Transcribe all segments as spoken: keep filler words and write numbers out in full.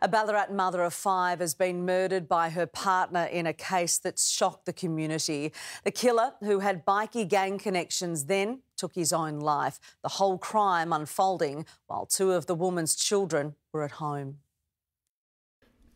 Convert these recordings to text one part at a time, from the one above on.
A Ballarat mother of five has been murdered by her partner in a case that's shocked the community. The killer, who had bikie gang connections then, took his own life, the whole crime unfolding while two of the woman's children were at home.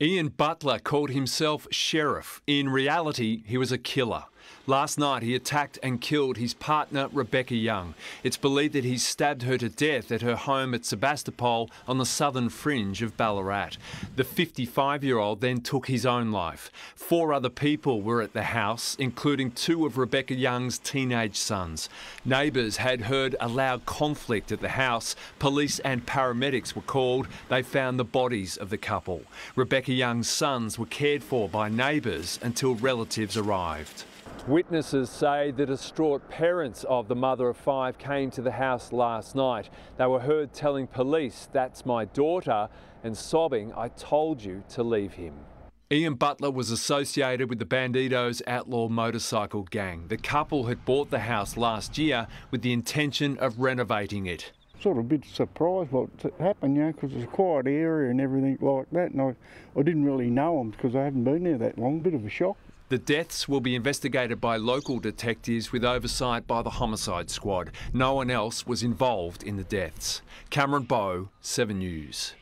Ian Butler called himself sheriff. In reality, he was a killer. Last night, he attacked and killed his partner, Rebecca Young. It's believed that he stabbed her to death at her home at Sebastopol on the southern fringe of Ballarat. The fifty-five-year-old then took his own life. Four other people were at the house, including two of Rebecca Young's teenage sons. Neighbours had heard a loud conflict at the house. Police and paramedics were called. They found the bodies of the couple. Rebecca Young's sons were cared for by neighbours until relatives arrived. Witnesses say the distraught parents of the mother of five came to the house last night. They were heard telling police, "That's my daughter," and sobbing, "I told you to leave him." Ian Butler was associated with the Bandidos outlaw motorcycle gang. The couple had bought the house last year with the intention of renovating it. Sort of a bit surprised what happened, you know, because it's a quiet area and everything like that, and I, I didn't really know them because I haven't been there that long. Bit of a shock. The deaths will be investigated by local detectives with oversight by the homicide squad. No one else was involved in the deaths. Cameron Bowe, seven news.